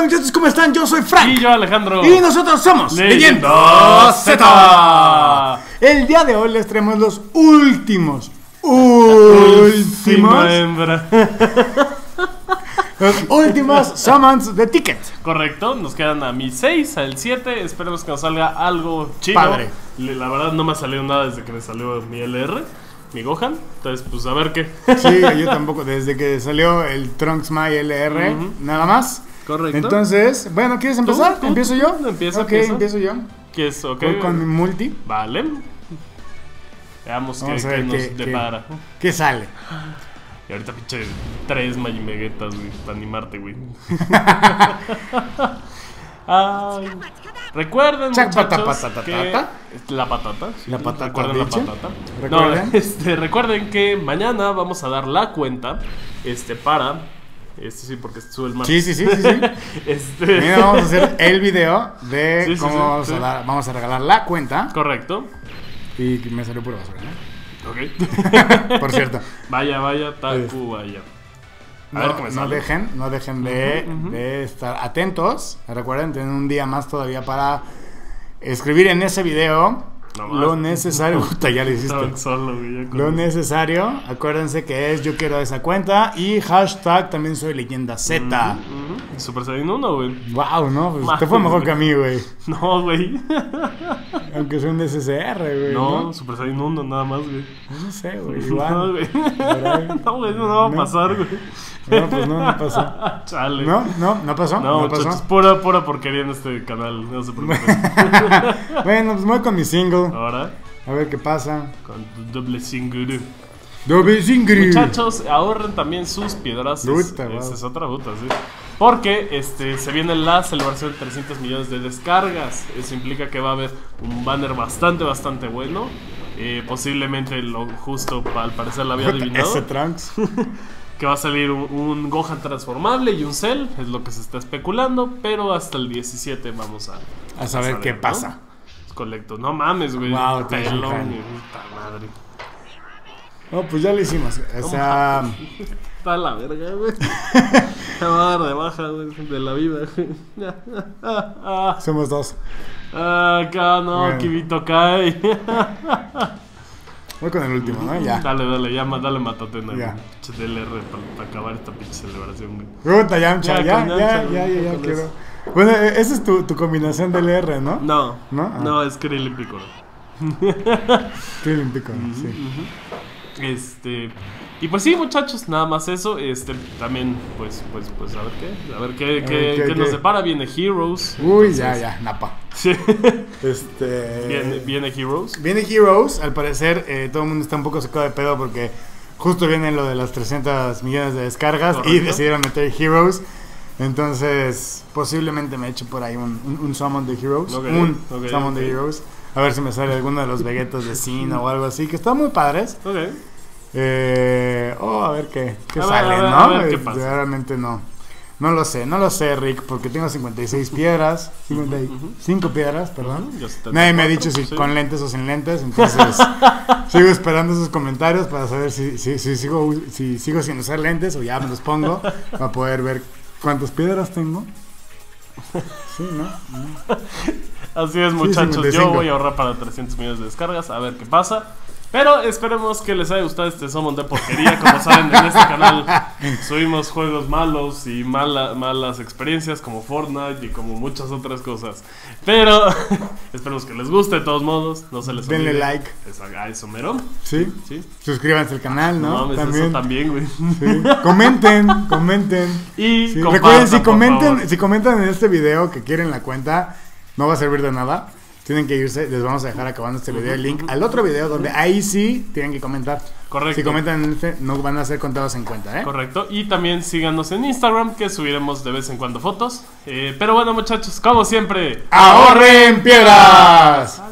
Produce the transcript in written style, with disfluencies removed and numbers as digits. tal muchachos? ¿Cómo están? Yo soy Frank. Y yo Alejandro. Y nosotros somos Leyenda Z. El día de hoy les traemos los últimas summons de ticket. Correcto, nos quedan a mi 6, al 7. Esperemos que nos salga algo chido. Padre. La verdad no me ha salido nada desde que me salió mi LR, mi Gohan. Entonces, pues a ver qué. Sí, yo tampoco. Desde que salió el Trunks My LR, nada más. Correcto. Entonces, bueno, ¿quieres empezar? ¿Tú? ¿Empiezo yo? Empiezo yo. ¿Qué es? Ok. Voy con mi multi. Vale. Veamos qué nos depara. ¿Qué sale? Y ahorita pinche 3 Magimeguetas, güey, para animarte, güey. Recuerden, muchachos, recuerden que mañana vamos a dar la cuenta para... sí, porque sube el martes. Sí. Mira, vamos a hacer el video de cómo vamos a regalar la cuenta. Correcto. Y me salió pura basura, ¿no? Ok. Por cierto. Vaya, Taku, vaya. No dejen de estar atentos. Recuerden, tienen un día más todavía para escribir en ese video lo necesario. Puta, ya lo hiciste. Lo necesario. Acuérdense que es yo quiero esa cuenta. Y hashtag también soy leyenda Z. Super Saiyan 1, güey. Wow, no, pues te fue mejor que a mí, güey. No, güey. Aunque soy un SSR, güey. No, Super Saiyan 1 nada más, güey. No sé, güey. No, güey. No, güey, no va a pasar, güey. No, pues no pasó. Chale. No pasó. No, es pura porquería en este canal. No se preocupen. Bueno, pues voy con mi single. Ahora. A ver qué pasa. Con tu doble single. Muchachos, ahorren también sus piedras. Esa es otra puta, sí. Porque se viene la celebración de 300 millones de descargas. Eso implica que va a haber un banner bastante bueno. Posiblemente lo justo, al parecer la había adivinado. Ese Trunks. Que va a salir un Gohan transformable y un Cell. Es lo que se está especulando. Pero hasta el 17 vamos a saber qué pasa. Correcto. No mames, güey. Wow, pelón, puta madre. No, pues ya lo hicimos. O sea... Está la verga, güey. Se va a dar de baja, güey, de la vida, güey. Somos dos. Acá no, bueno. Kibito Kai. Voy con el último, ¿no? Ya. Dale, llama, dale matatena. Ya. DLR para acabar esta pinche celebración, güey. Puta, ya, quiero. Bueno, esa es tu combinación DLR, ¿no? No, es Krillin Picon. Krillin Picon, sí. Y pues sí, muchachos, nada más eso. También, pues a ver qué. A ver qué nos depara. Viene Heroes. Uy, entonces... Napa. Sí. Viene Heroes. Al parecer, todo el mundo está un poco secado de pedo porque justo viene lo de las 300 millones de descargas. Correcto. Y decidieron meter Heroes. Entonces, posiblemente me eche por ahí un summon de Heroes. Un summon de Heroes. A ver si me sale alguno de los Vegetos de Cine o algo así, que están muy padres. A ver qué sale, ¿no? A ver qué pasa. Realmente no lo sé, Rick, porque tengo 56 piedras, 55 piedras, perdón. Nadie me ha dicho si con lentes o sin lentes, entonces sigo esperando sus comentarios para saber si sigo sin usar lentes o ya me los pongo para poder ver cuántas piedras tengo. Sí, así es, muchachos. Sí, yo voy a ahorrar para 300 millones de descargas, a ver qué pasa. Pero esperemos que les haya gustado este summon de porquería. Como saben, en este canal subimos juegos malos y malas experiencias como Fortnite y como muchas otras cosas. Pero esperemos que les guste de todos modos. No se les olvide. Denle like. Eso mero. Sí. Suscríbanse al canal, ¿no? También, güey. Sí. Comenten. Y recuerden, si comentan en este video que quieren la cuenta, no va a servir de nada. Tienen que irse, les vamos a dejar acabando este video el link al otro video donde ahí sí tienen que comentar. Correcto. Si comentan en este, no van a ser contados en cuenta, ¿eh? Correcto. Y también síganos en Instagram, que subiremos de vez en cuando fotos. Pero bueno, muchachos, como siempre, ¡ahorren piedras!